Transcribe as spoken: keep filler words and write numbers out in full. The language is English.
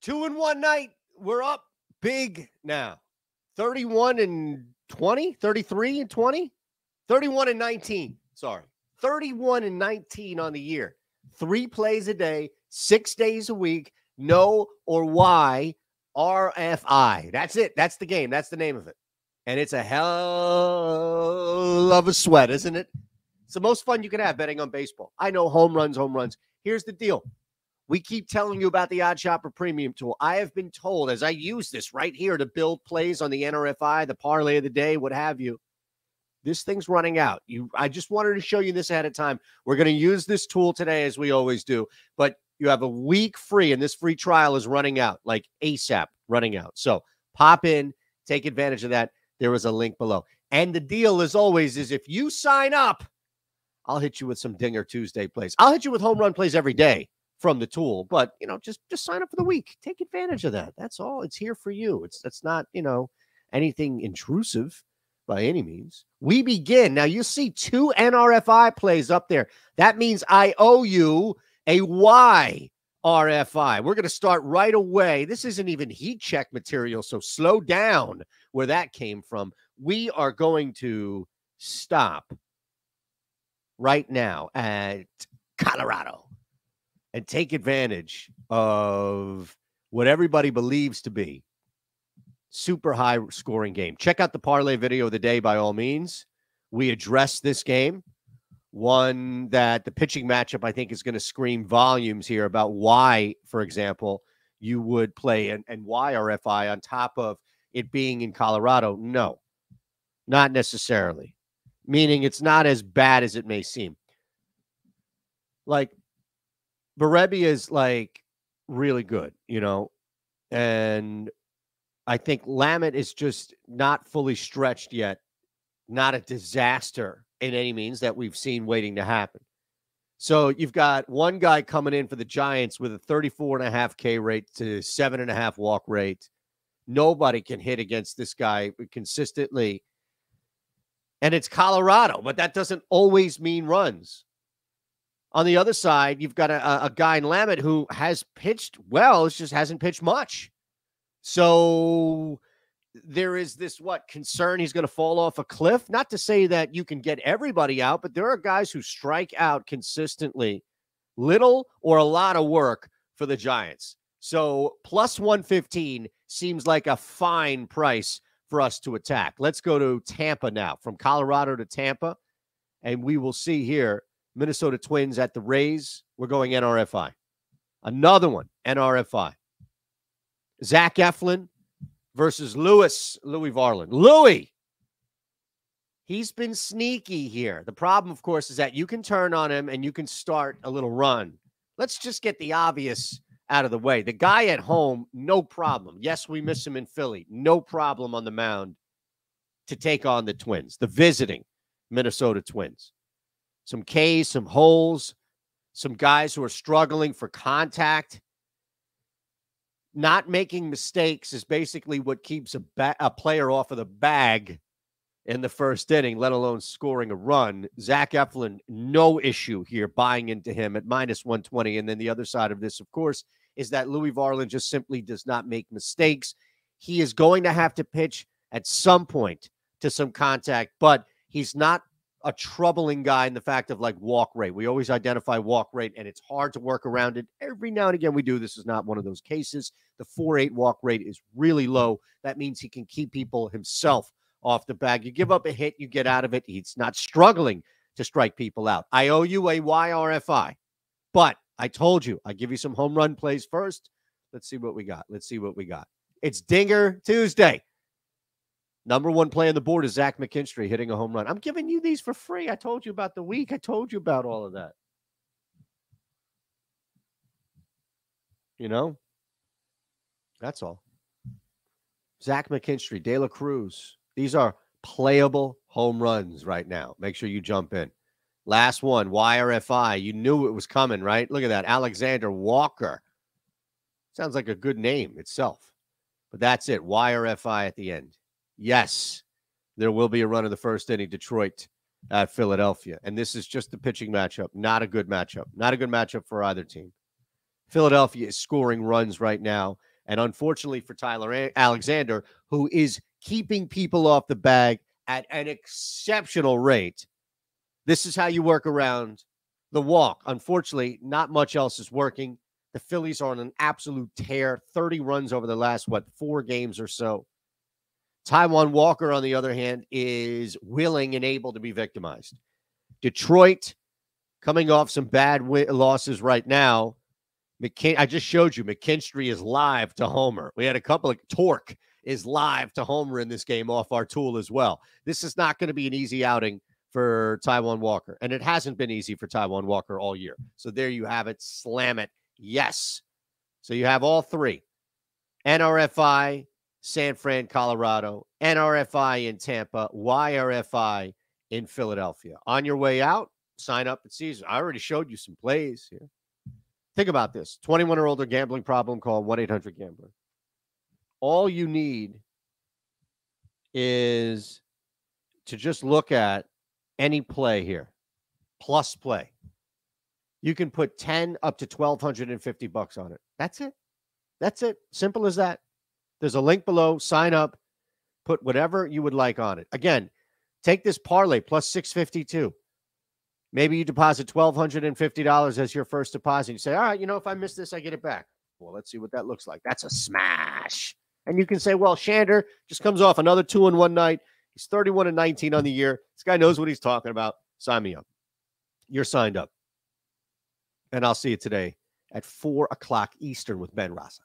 Two in one night. We're up big now. thirty-one and twenty, thirty-three and twenty, thirty-one and nineteen. Sorry. thirty-one and nineteen on the year. Three plays a day, six days a week. No or why R F I. That's it. That's the game. That's the name of it. And it's a hell of a sweat, isn't it? It's the most fun you can have betting on baseball. I know home runs, home runs. Here's the deal. We keep telling you about the OddShopper Premium Tool. I have been told, as I use this right here to build plays on the N R F I, the parlay of the day, what have you, this thing's running out. You, I just wanted to show you this ahead of time. We're going to use this tool today, as we always do. But you have a week free, and this free trial is running out, like ASAP running out. So pop in, take advantage of that. There is a link below. And the deal, as always, is if you sign up, I'll hit you with some Dinger Tuesday plays. I'll hit you with home run plays every day from the tool. But, you know, just, just sign up for the week. Take advantage of that. That's all. It's here for you. It's, it's not, you know, anything intrusive by any means. We begin. Now, you see two N R F I plays up there. That means I owe you a Y R F I. We're going to start right away. This isn't even heat check material, so slow down where that came from. We are going to stop right now at Colorado and take advantage of what everybody believes to be super high scoring game. Check out the parlay video of the day by all means. We address this game. One that the pitching matchup, I think, is going to scream volumes here about why, for example, you would play an, and Y R F I on top of it being in Colorado. No, not necessarily. Meaning it's not as bad as it may seem. Like, Berebe is, like, really good, you know, and I think Lamet is just not fully stretched yet. Not a disaster in any means that we've seen waiting to happen. So you've got one guy coming in for the Giants with a thirty-four and a half K rate to seven and a half walk rate. Nobody can hit against this guy consistently. And it's Colorado, but that doesn't always mean runs. On the other side, you've got a, a guy in Lamet who has pitched well. It just hasn't pitched much. So there is this, what, concern he's going to fall off a cliff? Not to say that you can get everybody out, but there are guys who strike out consistently. Little or a lot of work for the Giants. So plus one fifteen seems like a fine price for us to attack. Let's go to Tampa now, from Colorado to Tampa. And we will see here, Minnesota Twins at the Rays. We're going N R F I. Another one, N R F I. Zach Eflin versus Lewis Louie Varland. Louie, he's been sneaky here. The problem, of course, is that you can turn on him and you can start a little run. Let's just get the obvious out of the way. The guy at home, no problem. Yes, we miss him in Philly. No problem on the mound to take on the Twins, the visiting Minnesota Twins. Some Ks, some holes, some guys who are struggling for contact. Not making mistakes is basically what keeps a, ba a player off of the bag in the first inning, let alone scoring a run. Zach Eflin, no issue here, buying into him at minus one twenty. And then the other side of this, of course, is that Louie Varland just simply does not make mistakes. He is going to have to pitch at some point to some contact, but he's not a troubling guy in the fact of, like, walk rate. We always identify walk rate, and it's hard to work around it. Every now and again we do. This is not one of those cases. The four eight walk rate is really low. That means he can keep people himself off the bag. You give up a hit, you get out of it. He's not struggling to strike people out. I owe you a Y R F I, but I told you I give you some home run plays first. Let's see what we got. Let's see what we got. It's Dinger Tuesday. Number one play on the board is Zach McKinstry hitting a home run. I'm giving you these for free. I told you about the week. I told you about all of that. You know, that's all. Zach McKinstry, De La Cruz. These are playable home runs right now. Make sure you jump in. Last one, Y R F I. You knew it was coming, right? Look at that. Alexander Walker. Sounds like a good name itself. But that's it. Y R F I at the end. Yes, there will be a run in the first inning, Detroit at Philadelphia. And this is just the pitching matchup. Not a good matchup. Not a good matchup for either team. Philadelphia is scoring runs right now. And unfortunately for Tyler Alexander, who is keeping people off the bag at an exceptional rate, this is how you work around the walk. Unfortunately, not much else is working. The Phillies are on an absolute tear, thirty runs over the last, what, four games or so. Taijuan Walker, on the other hand, is willing and able to be victimized. Detroit, coming off some bad losses right now. McKin I just showed you, McKinstry is live to homer. We had a couple of, Torque is live to homer in this game off our tool as well. This is not going to be an easy outing for Taijuan Walker, and it hasn't been easy for Taijuan Walker all year. So there you have it. Slam it. Yes. So you have all three. N R F I, San Fran, Colorado. N R F I in Tampa. Y R F I in Philadelphia. On your way out, sign up at Caesars. I already showed you some plays here. Think about this. twenty-one or older, gambling problem, call one eight hundred gambler. All you need is to just look at any play here. Plus play. You can put ten up to twelve fifty bucks on it. That's it. That's it. Simple as that. There's a link below. Sign up. Put whatever you would like on it. Again, take this parlay plus six fifty-two. Maybe you deposit twelve fifty dollars as your first deposit. You say, all right, you know, if I miss this, I get it back. Well, let's see what that looks like. That's a smash. And you can say, well, Shander just comes off another two in one night. He's thirty-one and nineteen on the year. This guy knows what he's talking about. Sign me up. You're signed up. And I'll see you today at four o'clock Eastern with Ben Rossi.